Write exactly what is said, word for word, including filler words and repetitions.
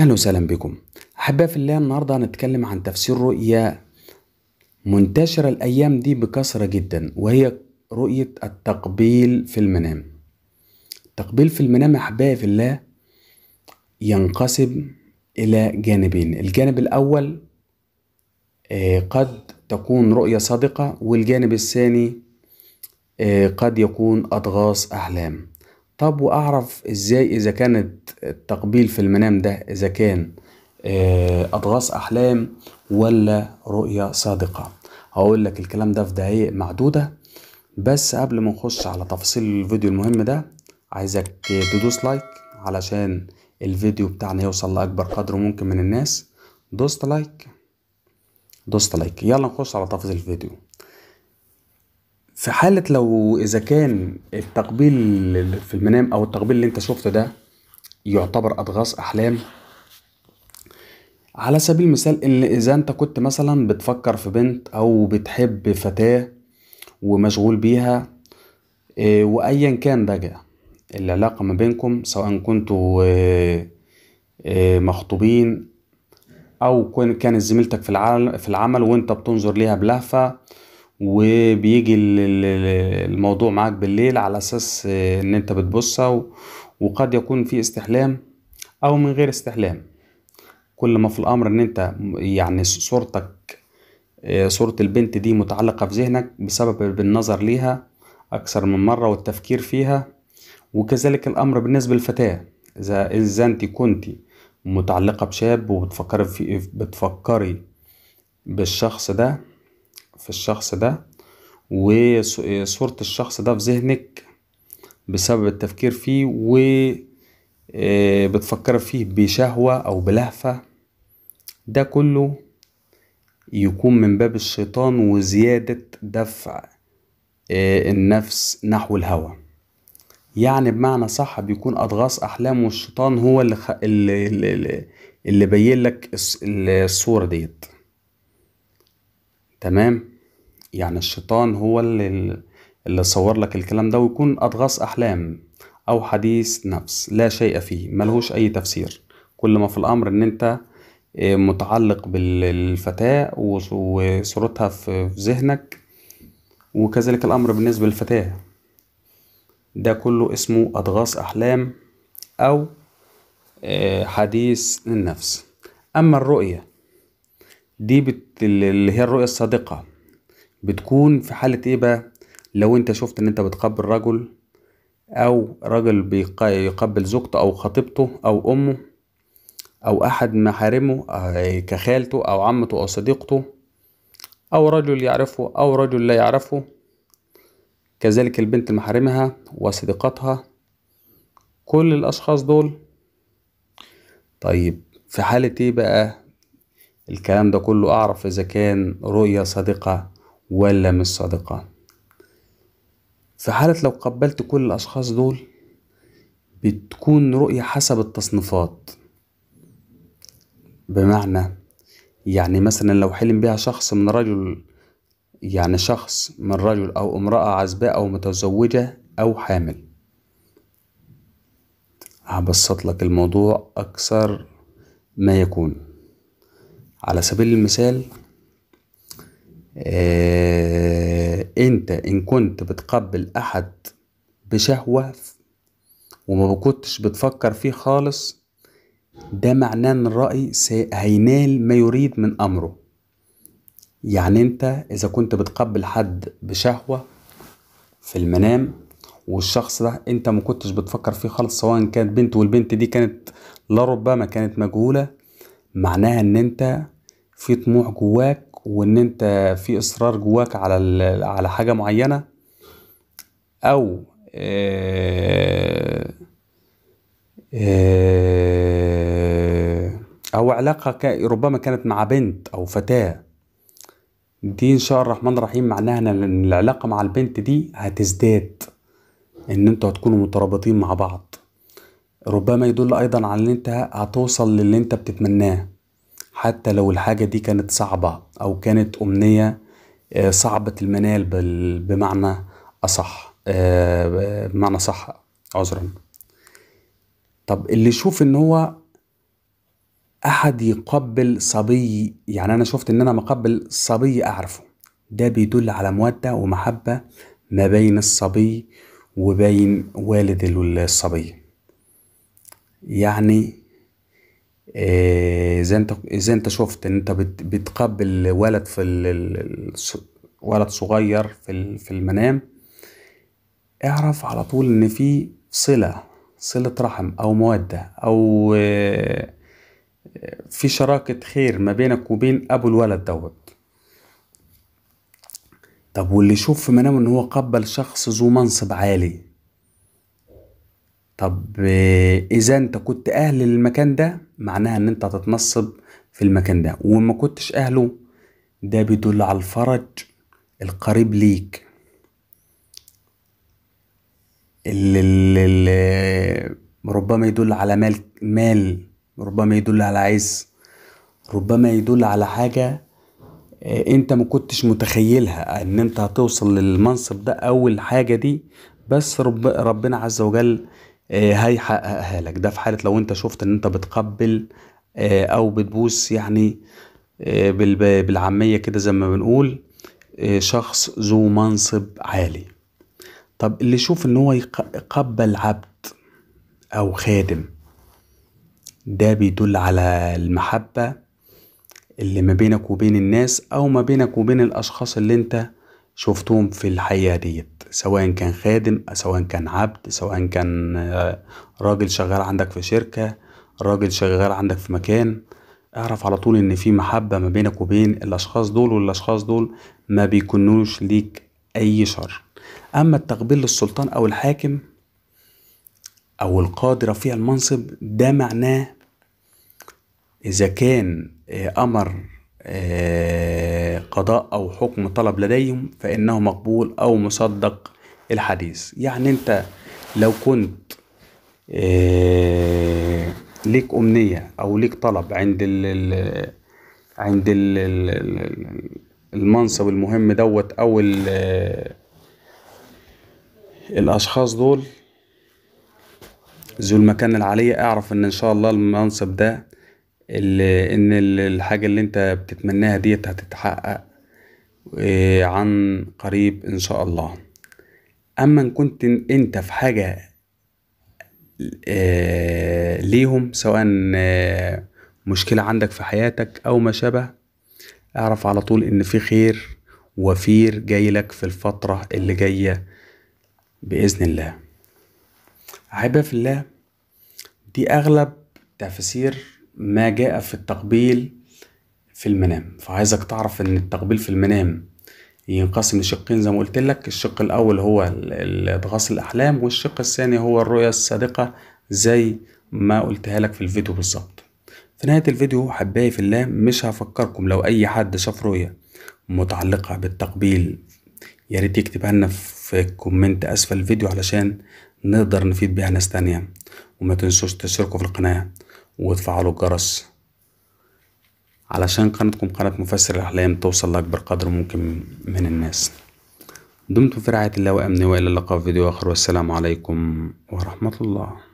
اهلا وسهلا بكم احبائي في الله. النهارده هنتكلم عن تفسير رؤيه منتشره الايام دي بكثره جدا، وهي رؤيه التقبيل في المنام. التقبيل في المنام احبائي في الله ينقسم الى جانبين، الجانب الاول قد تكون رؤيه صادقه، والجانب الثاني قد يكون اضغاص احلام. طب واعرف ازاي اذا كانت التقبيل في المنام ده اذا كان اضغاث احلام ولا رؤية صادقة؟ هقول لك الكلام ده في دقايق معدودة، بس قبل ما نخش على تفاصيل الفيديو المهم ده عايزك تدوس لايك علشان الفيديو بتاعنا يوصل لاكبر قدر ممكن من الناس. دوست لايك دوست لايك يلا نخش على تفاصيل الفيديو. في حالة لو إذا كان التقبيل في المنام أو التقبيل اللي أنت شفته ده يعتبر أضغاث أحلام، على سبيل المثال إن إذا أنت كنت مثلا بتفكر في بنت أو بتحب فتاة ومشغول بيها، وأيا كان بقى العلاقة ما بينكم، سواء كنتوا مخطوبين أو كانت زميلتك في العمل وأنت بتنظر ليها بلهفة، وبيجي الموضوع معاك بالليل على اساس ان انت بتبصها، وقد يكون في استحلام او من غير استحلام. كل ما في الامر ان انت يعني صورتك صورة البنت دي متعلقة في ذهنك بسبب النظر ليها اكثر من مرة والتفكير فيها. وكذلك الامر بالنسبة للفتاة، اذا اذا انت كنت متعلقة بشاب وبتفكري في بتفكري بالشخص ده في الشخص ده وصورة الشخص ده في ذهنك بسبب التفكير فيه، وبتفكر فيه بشهوة او بلهفة، ده كله يكون من باب الشيطان وزيادة دفع النفس نحو الهوى. يعني بمعنى صح بيكون اضغاث احلام، والشيطان هو اللي خ... اللي, اللي بين لك الصورة ديت. تمام، يعني الشيطان هو اللي اللي صور لك الكلام ده، ويكون اضغاث احلام او حديث نفس لا شيء فيه، ملهوش اي تفسير. كل ما في الامر ان انت متعلق بالفتاة وصورتها في ذهنك، وكذلك الامر بالنسبة للفتاة، ده كله اسمه اضغاث احلام او حديث النفس. اما الرؤية دي بت... اللي هي الرؤية الصادقة بتكون في حالة ايه بقى؟ لو انت شفت ان انت بتقبل رجل، او رجل بيقبل زوجته او خطيبته او امه او احد محارمه كخالته او عمته او صديقته، او رجل يعرفه او رجل لا يعرفه، كذلك البنت محارمها وصديقاتها، كل الاشخاص دول. طيب في حالة ايه بقى الكلام ده كله اعرف اذا كان رؤية صادقة ولا مش صادقة؟ في حالة لو قبلت كل الاشخاص دول بتكون رؤية حسب التصنيفات. بمعنى يعني مثلا لو حلم بها شخص من رجل، يعني شخص من رجل او امرأة عزباء او متزوجة او حامل. هبسط لك الموضوع اكثر ما يكون. على سبيل المثال آه، انت ان كنت بتقبل احد بشهوة وما كنتش بتفكر فيه خالص، ده معناه ان الرأي هينال ما يريد من امره. يعني انت اذا كنت بتقبل حد بشهوة في المنام، والشخص ده انت ما كنتش بتفكر فيه خالص، سواء كانت بنت، والبنت دي كانت لربما كانت مجهولة، معناها ان انت في طموح جواك، وان انت في اصرار جواك على على حاجه معينه، او آآ آآ او علاقه ربما كانت مع بنت او فتاه. دي ان شاء الله الرحمن الرحيم معناها ان العلاقه مع البنت دي هتزداد، ان انتوا هتكونوا مترابطين مع بعض. ربما يدل ايضا على ان انت هتوصل للي انت بتتمناه، حتى لو الحاجة دي كانت صعبة او كانت امنية صعبة المنال بمعنى اصح بمعنى صح عذرا. طب اللي يشوف ان هو أحد يقبل صبي، يعني أنا شفت إن أنا مقبل صبي أعرفه، ده بيدل على مودة ومحبة ما بين الصبي وبين والد الصبي. يعني إذا أنت إذا أنت شفت إن أنت بتقبل ولد في ولد صغير في في المنام، اعرف على طول إن في صلة صلة رحم أو مودة أو في شراكة خير ما بينك وبين أبو الولد دوت. طب واللي يشوف في منامه إن هو قبل شخص ذو منصب عالي، طب إذا أنت كنت أهل المكان ده معناها إن أنت هتتنصب في المكان ده، وما كنتش أهله ده بيدل على الفرج القريب ليك، اللي اللي ربما يدل على مال مال، ربما يدل على عز، ربما يدل على حاجة انت ما كنتش متخيلها ان انت هتوصل للمنصب ده او الحاجة دي، بس رب ربنا عز وجل هيحققها لك. ده في حالة لو انت شفت ان انت بتقبل او بتبوس، يعني بالعامية كده زي ما بنقول، شخص ذو منصب عالي. طب اللي يشوف ان هو يقبل عبد او خادم، ده بيدل على المحبة اللي ما بينك وبين الناس او ما بينك وبين الاشخاص اللي انت شفتهم في الحقيقة ديت، سواء كان خادم سواء كان عبد، سواء كان راجل شغال عندك في شركة، راجل شغال عندك في مكان، اعرف على طول ان في محبة ما بينك وبين الاشخاص دول، والاشخاص دول ما بيكونوش ليك اي شر. اما التقبيل للسلطان او الحاكم او القاضي رفيع المنصب، ده معناه اذا كان امر قضاء او حكم طلب لديهم فانه مقبول او مصدق الحديث. يعني انت لو كنت ليك امنية او ليك طلب عند ال عند ال المنصب المهم دوت او الاشخاص دول ذو المكان العالية، اعرف ان ان شاء الله المنصب ده اللي ان الحاجة اللي انت بتتمناها ديت هتتحقق عن قريب ان شاء الله. اما ان كنت انت في حاجة ليهم، سواء مشكلة عندك في حياتك او ما شابه، اعرف على طول ان في خير وفير جاي لك في الفترة اللي جاية بإذن الله. أحبائي في الله، دي أغلب تفسير ما جاء في التقبيل في المنام. فعايزك تعرف إن التقبيل في المنام ينقسم لشقين زي ما قلت لك، الشق الأول هو إدغاث الأحلام، والشق الثاني هو الرؤيا الصادقة زي ما قلتها لك في الفيديو بالظبط. في نهاية الفيديو أحبائي في الله مش هفكركم، لو أي حد شاف رؤيا متعلقة بالتقبيل يا ريت يكتبها لنا في كومنت اسفل الفيديو علشان نقدر نفيد بيها ناس تانية. وما تنسوش تشتركوا في القناة وتفعلوا الجرس علشان قناتكم قناة مفسر الأحلام توصل لأكبر قدر ممكن من الناس. دمتم في رعاية الله وأمنه، وإلى اللقاء في فيديو آخر، والسلام عليكم ورحمة الله.